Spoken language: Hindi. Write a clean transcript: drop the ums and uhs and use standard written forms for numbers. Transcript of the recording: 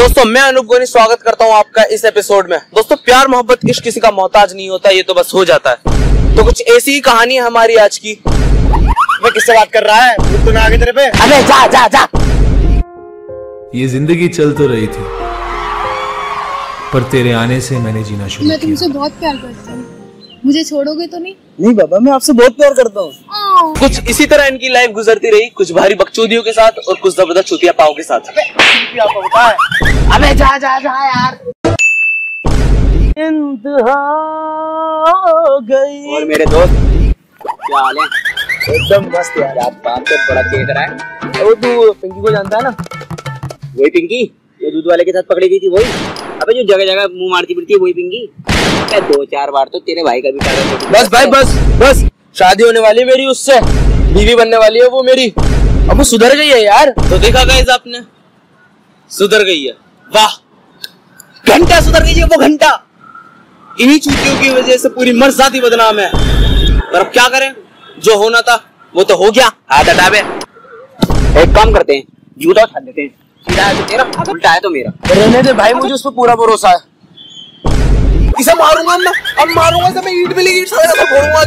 दोस्तों मैं अनूप गोनी स्वागत करता हूं आपका इस एपिसोड में। दोस्तों प्यार मोहब्बत इश्क किसी का मोहताज नहीं होता, ये तो बस हो जाता है। तो कुछ ऐसी ही कहानी है हमारी आज की। मैं किससे बात कर रहा है? तूने आगे तेरे पे। अरे जा जा जा। ये जिंदगी चल तो रही थी पर तेरे आने से मैंने जीना शुरू किया। मैं तुमसे बहुत प्यार करता हूँ, मुझे छोड़ोगे तो नहीं? नहीं बाबा, मैं आपसे बहुत प्यार करता हूँ। कुछ इसी तरह इनकी लाइफ गुजरती रही, कुछ भारी बकचोदियों के साथ और कुछ जबरदस्त चूतिया पाओ के साथ। अबे जा जा जा यार। इंतहा हो गई। और मेरे दोस्त क्या हाल है? एकदम मस्त यार, आप काम तो बड़ा तेज रहा है। वो तू पिंकी को जानता है ना? वही पिंकी जो दूध वाले के साथ पकड़ी गई थी, वही। अबे जो जगह जगह मुंह मारती पड़ती है वही पिंकी। दो चार बार तो तेरे भाई का भी टारगेट। बस भाई बस बस, शादी होने वाली है मेरी उससे, बीवी बनने वाली है वो मेरी। अब वो सुधर गई है यार, तो देखा गाइस आपने, सुधर गई है। वाह, घंटा सुधर गई है वो घंटा। इन्हीं चूतियों की वजह से पूरी मर्ज़ात ही बदनाम है। पर अब क्या करें, जो होना था वो तो हो गया। हाथ हटावे, एक काम करते हैं, जूता उठा देते हैं। तो तेरा उल्टा है तो मेरा। रहने दे भाई, मुझे उस पर पूरा भरोसा है। इसे मारूंगा मैं, अब मारूंगा तो मैं ईंट मिलेगी, सारा फोड़ूंगा।